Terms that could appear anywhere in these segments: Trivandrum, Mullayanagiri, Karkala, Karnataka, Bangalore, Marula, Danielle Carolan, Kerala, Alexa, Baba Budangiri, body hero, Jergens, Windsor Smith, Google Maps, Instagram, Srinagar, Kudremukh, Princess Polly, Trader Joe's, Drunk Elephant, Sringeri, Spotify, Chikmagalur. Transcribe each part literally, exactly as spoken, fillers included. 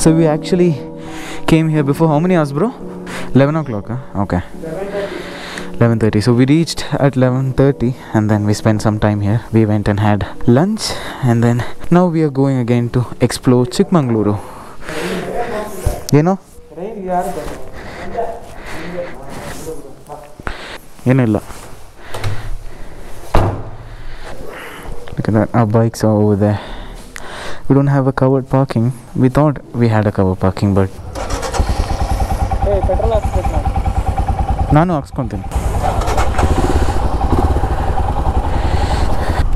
So we actually came here before how many hours, bro? eleven o'clock, huh? Okay, eleven thirty. So we reached at eleven thirty and then we spent some time here. We went and had lunch and then now we are going again to explore Chikmagalur. You know? Look at that, our bikes are over there. We don't have a covered parking. We thought we had a covered parking, but hey, petrol haksbek nanu hakskonten.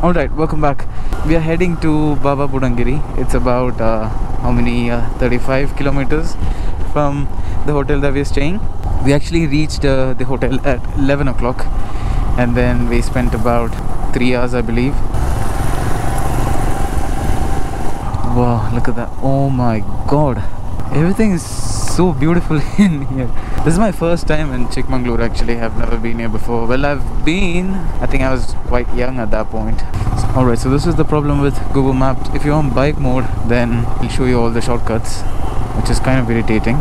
Alright, welcome back. We are heading to Baba Budangiri. It's about uh, how many uh, thirty-five kilometers from the hotel that we are staying. We actually reached uh, the hotel at eleven o'clock and then we spent about three hours, I believe. Wow, look at that. Oh my god, everything is so beautiful in here. This is my first time in Chikmagalur actually. I've never been here before. Well, I've been, I think I was quite young at that point. So, alright, so this is the problem with Google Maps. If you're on bike mode, then it'll show you all the shortcuts, which is kind of irritating.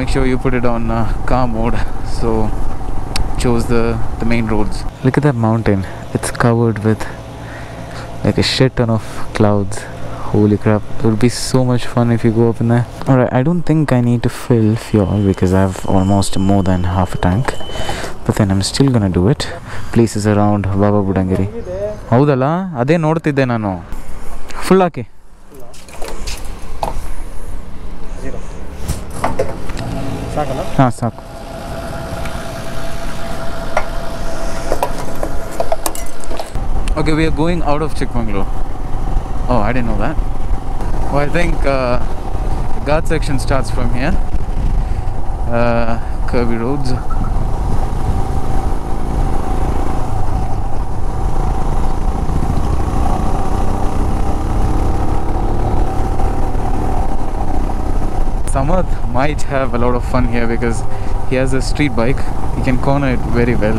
Make sure you put it on uh, car mode. So chose the, the main roads. Look at that mountain. It's covered with like a shit ton of clouds. Holy crap, it would be so much fun if you go up in there. Alright, I don't think I need to fill fuel because I have almost more than half a tank. But then I'm still gonna do it. Places around Baba Budangiri. Haudala? Ade nodtidde nanu. Full aake. Zero. Saakala? Haan, saak. Okay, we are going out of Chikmagalur. Oh, I didn't know that. Well, I think uh, the guard section starts from here. Uh, curvy roads. Samarth might have a lot of fun here because he has a street bike. He can corner it very well.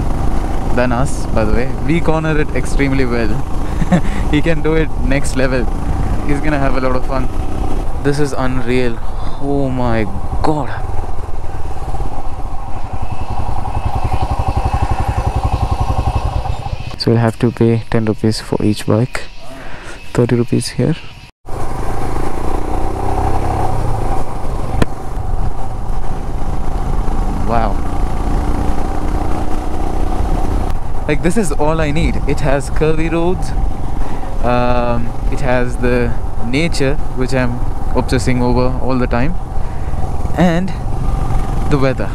Than us, by the way. We corner it extremely well. He can do it next level. He's gonna have a lot of fun. This is unreal. Oh my god. So we'll have to pay ten rupees for each bike. thirty rupees here. Wow. Like, this is all I need. It has curvy roads. Um, it has the nature, which I'm obsessing over all the time, and the weather.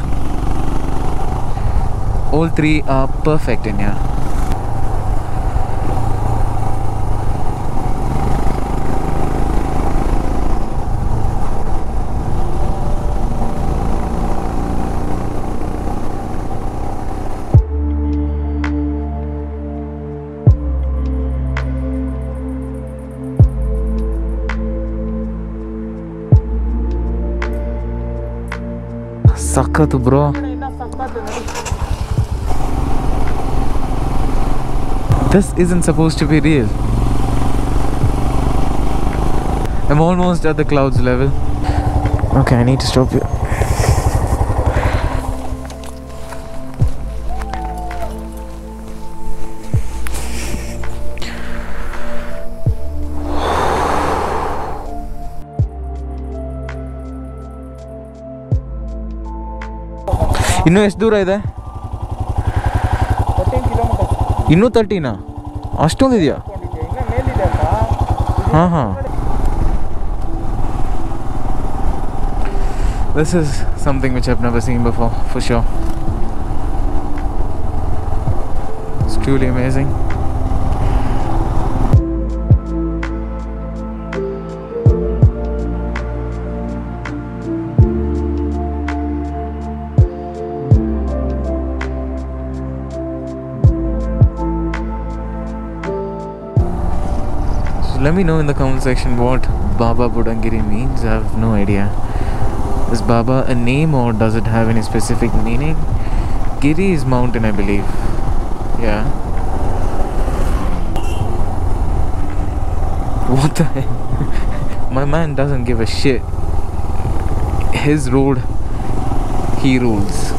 All three are perfect in here. Sakat, bro. This isn't supposed to be real. I'm almost at the clouds level. Okay, I need to stop you. Innu esh doora ide? thirteen kilometers. Innu thirteen na? Ashtondu idya? Inna mele ide alva? Ha ha. This is something which I've never seen before, for sure. It's truly amazing. Let me know in the comment section what Baba Budangiri means. I have no idea. Is Baba a name or does it have any specific meaning? Giri is mountain, I believe. Yeah. What the heck? My man doesn't give a shit. his rule, he rules.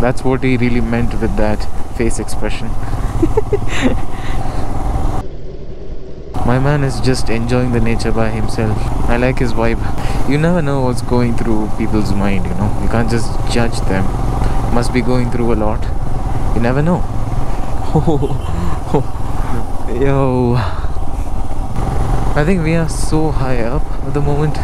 That's what he really meant with that face expression. My man is just enjoying the nature by himself. I like his vibe. You never know what's going through people's mind, you know. You can't just judge them. Must be going through a lot. You never know. Yo, I think we are so high up at the moment.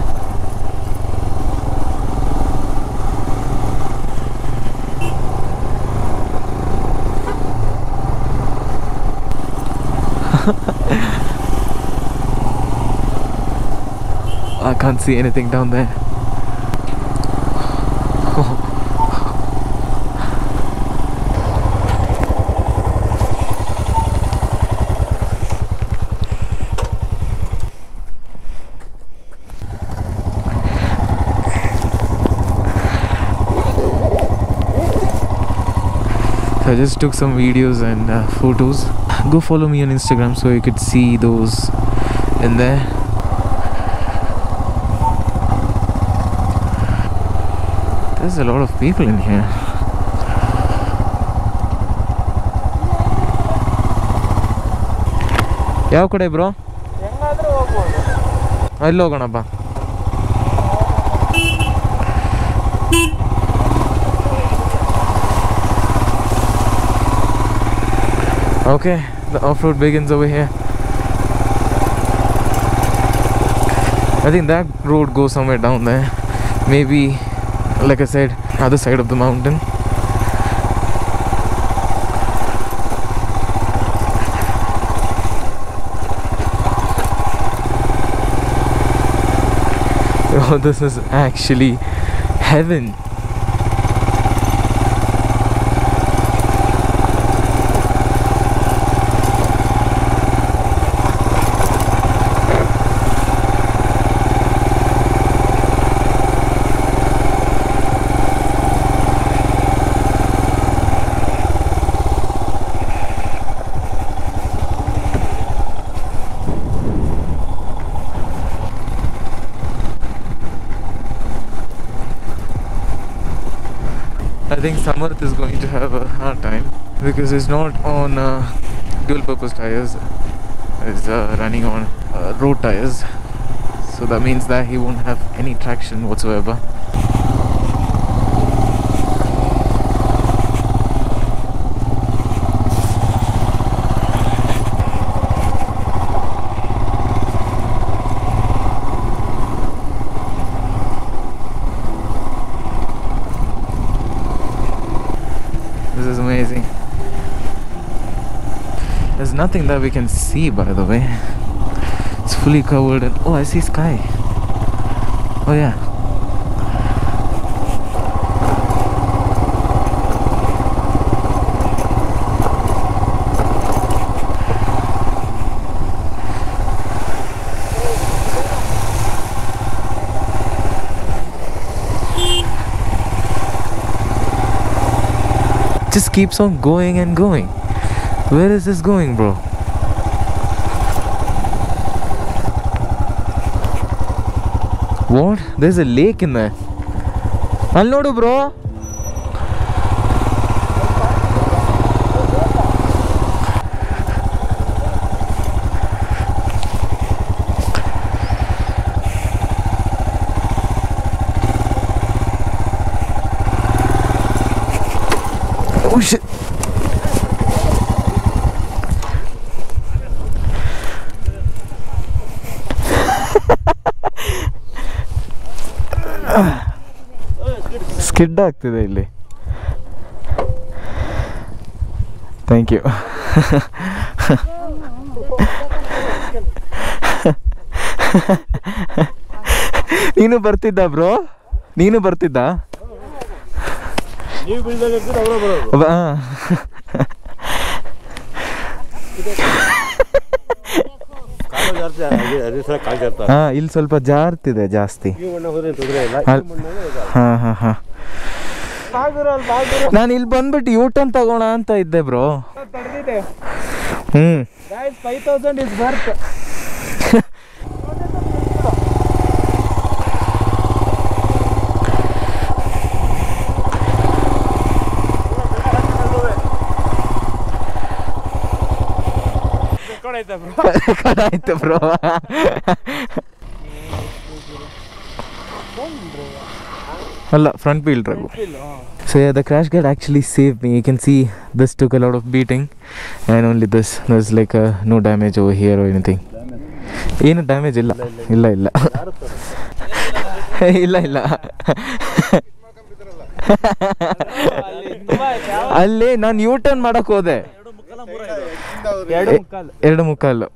I can't see anything down there. I just took some videos and uh, photos. Go follow me on Instagram so you could see those in there. There's a lot of people in here. Yav kade bro? Yengadru hogbodu. Alli hogona ba. Okay, the off-road begins over here. I think that road goes somewhere down there. Maybe, like I said, other side of the mountain. Oh, this is actually heaven. I think Samarth is going to have a hard time because it's not on uh, dual-purpose tires. It's uh, running on uh, road tires, so that means that he won't have any traction whatsoever. Nothing that we can see, by the way. It's fully covered, and oh, I see sky. Oh yeah. Just keeps on going and going. Where is this going, bro? What? There's a lake in there. Alnodu, bro. Oh shit. Skid ಆಗ್ತಿದೆ ಇಲ್ಲಿ. Thank you. ನೀನು ಬರ್ತಿದ್ದ bro? ನೀನು ಬರ್ತಿದ್ದ? ನೀವು ಬಿಲ್ದಾಗ ಇರ್ತೀರಾ ಅವರ ಬರೋದು. ಹಾ. ಹಾ, ಇಲ್ಲಿ ಸ್ವಲ್ಪ ಜಾರ್ತಿದೆ ಜಾಸ್ತಿ. ಹಾ ಹಾ ಹಾ, ನಾನು ಇಲ್ಲಿ ಬಂದ್ಬಿಟ್ಟು ಯೂ ಟರ್ನ್ ತಗೋಣ ಅಂತ ಇದ್ದೆ ಬ್ರೋ. ಹ್ಮ್, ಆಯ್ತು ಬ್ರೋ. ಅಲ್ಲ front wheel drive. So yeah, the crash guard actually saved me. You can see this took a lot of beating and only this, there's like a, no damage over here or anything. ಏನು damage ಇಲ್ಲ ಇಲ್ಲ ಇಲ್ಲ ಇಲ್ಲ ಇಲ್ಲ ಅಲ್ಲಿ ನಾನು U turn ಮಾಡಕ್ ಹೋದೆ ಎರಡು ಮುಕ್ಕಾಲು.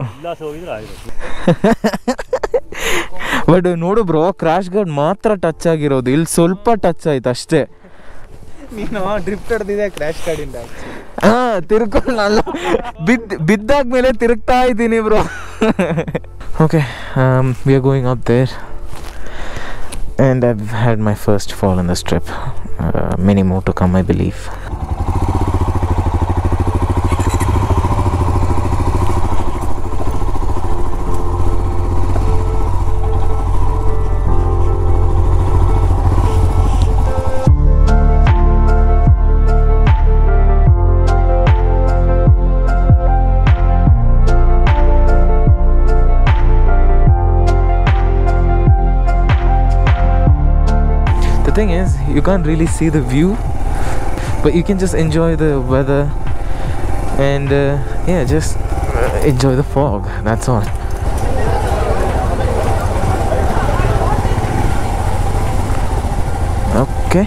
ಬಟ್ ನೋಡು ಬ್ರೋ, ಕ್ರಾಶ್ ಗಾರ್ಡ್ ಮಾತ್ರ ಟಚ್ ಆಗಿರೋದು, ಇಲ್ಲಿ ಸ್ವಲ್ಪ ಟಚ್ ಆಯ್ತು ಅಷ್ಟೇ. ನೀನು ಡ್ರಿಫ್ಟ್ ಹೊಡೆದಿದೆ ಕ್ರಾಶ್ ಗಾರ್ಡಿಂದ. ಹಾ ತಿರ್ಕೊಂಡು ನಾನು ಬಿದ್ದ ಬಿದ್ದಾದ್ಮೇಲೆ ತಿರುಗ್ತಾ ಇದ್ದೀನಿ bro. Okay we are going up there and I've had my first fall in this trip. Many more to come I believe. Thing is, you can't really see the view, but you can just enjoy the weather and uh, yeah, just enjoy the fog, that's all. Okay,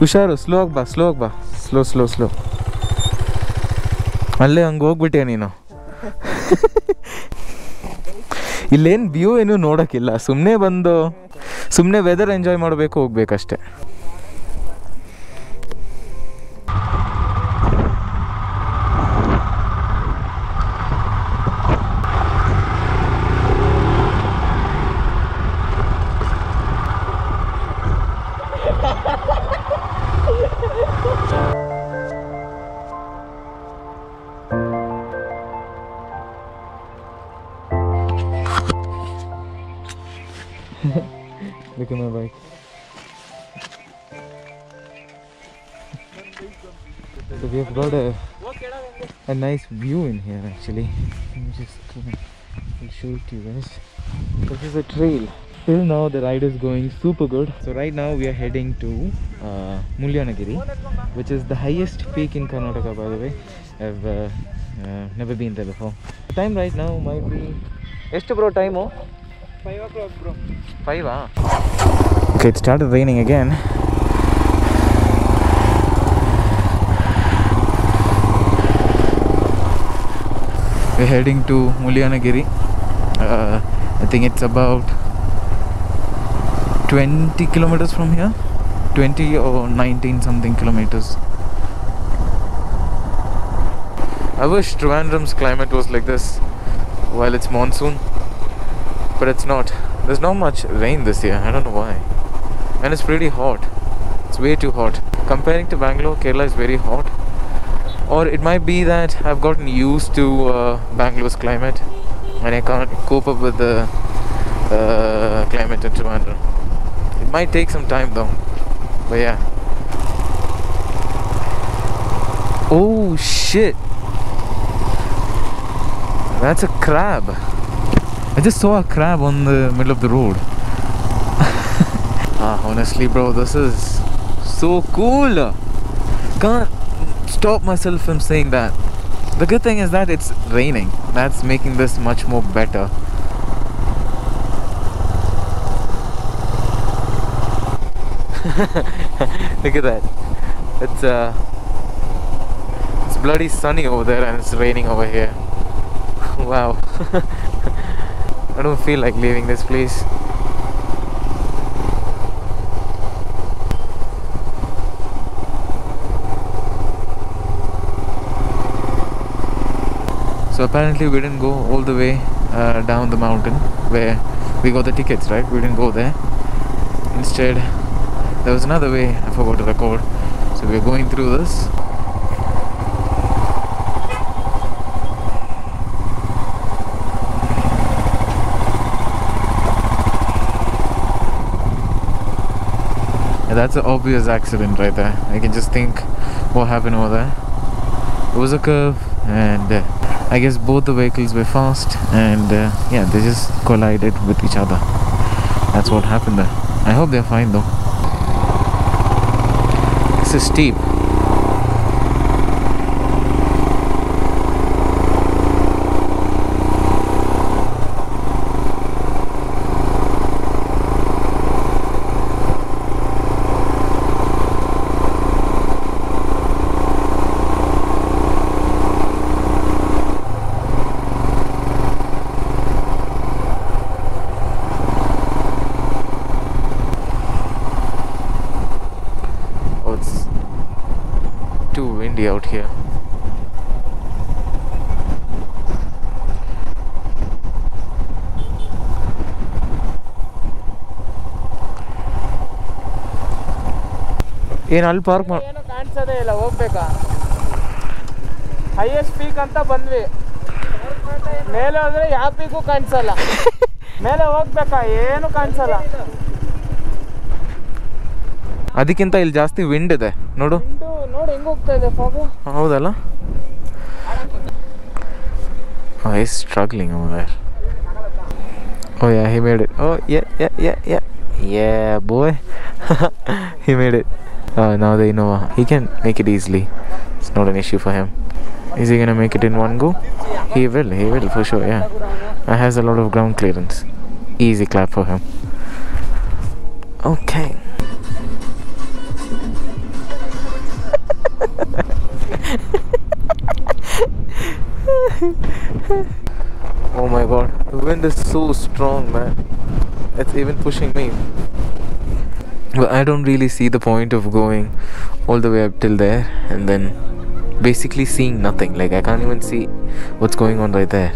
ಹುಷಾರು, slow ಆಗಿ ಬಾ slow ಆಗಿ ಬಾ slow slow slow ಅಲ್ಲೇ ಹಂಗೆ ಹೋಗ್ಬಿಟ್ಟೆ ನೀನು. ಇಲ್ಲೇನು view ಏನು ನೋಡೋಕ್ಕಿಲ್ಲ, ಸುಮ್ಮನೆ ಬಂದು ಸುಮ್ಮನೆ ವೆದರ್ ಎಂಜಾಯ್ ಮಾಡಬೇಕು, ಹೋಗ್ಬೇಕಷ್ಟೆ. Look at my bike. So we've got a, a nice view in here actually. Let me just uh, show it to you guys. This is a trail. Till now the ride is going super good. So right now we are heading to uh, Mullayanagiri, which is the highest peak in Karnataka, by the way. I've uh, uh, never been there before. The time right now might be... Eshtu bro time ho? five o'clock bro. five ah? Okay, it started raining again. We're heading to Mullayanagiri. Uh, I think it's about twenty kilometers from here. twenty or nineteen something kilometers. I wish Trivandrum's climate was like this while it's monsoon. But it's not. There's not much rain this year. I don't know why. And it's pretty hot. It's way too hot. Comparing to Bangalore, Kerala is very hot. Or it might be that I've gotten used to uh, Bangalore's climate and I can't cope up with the uh, climate in Trivandrum. It might take some time though. But yeah. Oh shit! That's a crab. I just saw a crab on the middle of the road. Ah, honestly bro, this is so cool. Can't stop myself from saying that. The good thing is that it's raining. That's making this much more better. Look at that. It's uh, it's bloody sunny over there and it's raining over here. Wow. I don't feel like leaving this place. So apparently we didn't go all the way uh, down the mountain where we got the tickets, right? We didn't go there. Instead, there was another way I forgot to record. So we're going through this. That's an obvious accident right there. I can just think what happened over there. It was a curve, and uh, I guess both the vehicles were fast, and uh, yeah, they just collided with each other. That's what happened there. I hope they're fine though. This is steep. Out here, in I'll park. Highest peak anta bandvi. Mele hogre ya peak ku kanisala. Mele hogbeka yenu kanisala. Adikinta illi jaasti wind ide nodu. Oh, he's struggling over there. Oh yeah, he made it. Oh yeah, yeah, yeah, yeah. Yeah, boy. He made it. Uh, now they know he can make it easily. It's not an issue for him. Is he gonna make it in one go? He will, he will for sure, yeah. He has a lot of ground clearance. Easy clap for him. Okay. Oh my god, the wind is so strong, man. It's even pushing me. But I don't really see the point of going all the way up till there and then basically seeing nothing. Like, I can't even see what's going on right there.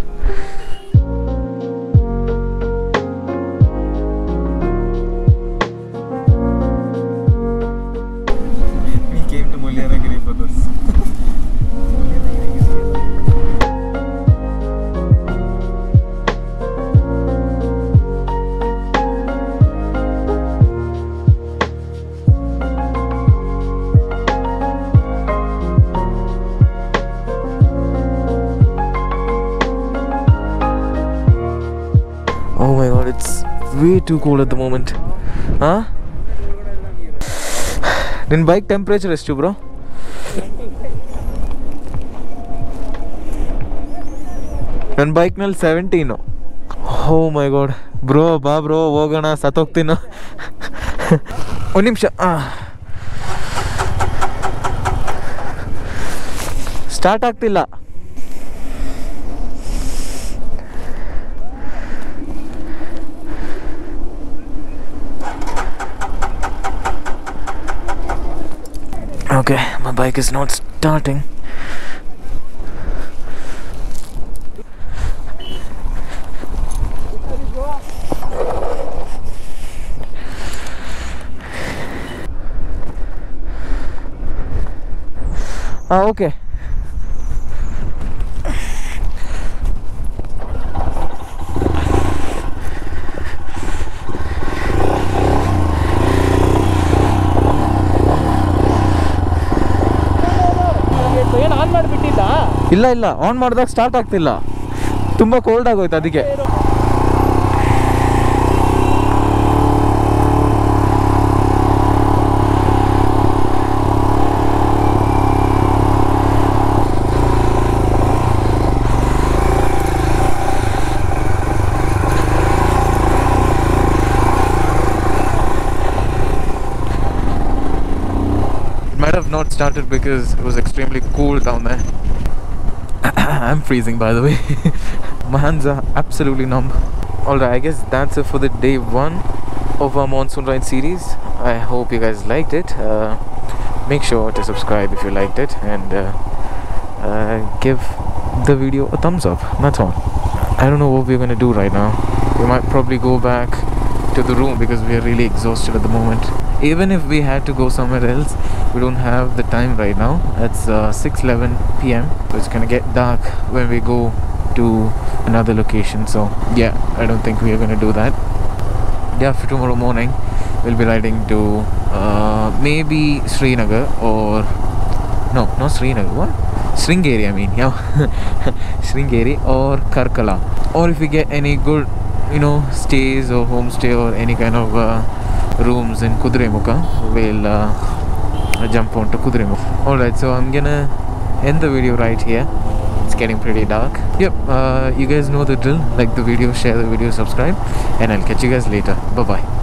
Way too cold at the moment, huh? Then bike temperature is too, bro. Then bike nal seventeen. Oh my god, bro, ba bro, hogana sathoktino. One nimsha. Start agtilla. Okay, my bike is not starting. Ah, okay. ಇಲ್ಲ ಇಲ್ಲ on ಮಾಡಿದಾಗ start ಆಗ್ತಿಲ್ಲ, ತುಂಬಾ cold ಆಗೋಯ್ತು ಅದಕ್ಕೆ. Might have not started because it was extremely cool down there. I'm freezing, by the way. My hands are absolutely numb. Alright, I guess that's it for the day one of our monsoon ride series. I hope you guys liked it. Uh, make sure to subscribe if you liked it, and uh, uh, give the video a thumbs up. That's all. I don't know what we're gonna do right now. We might probably go back to the room because we are really exhausted at the moment. Even if we had to go somewhere else, we don't have the time right now. It's uh, six eleven p m So it's gonna get dark when we go to another location. So yeah, I don't think we are gonna do that. Day after tomorrow morning we'll be riding to uh, maybe Srinagar or no, not Srinagar, what? Sringeri, I mean, yeah, Sringeri or Karkala. Or if we get any good, you know, stays or homestay or any kind of uh, rooms in Kudremukh, we'll uh, jump on to Kudremukh. Alright, so I'm gonna end the video right here. It's getting pretty dark. Yep, uh, you guys know the drill. Like the video, share the video, subscribe, and I'll catch you guys later. Bye bye.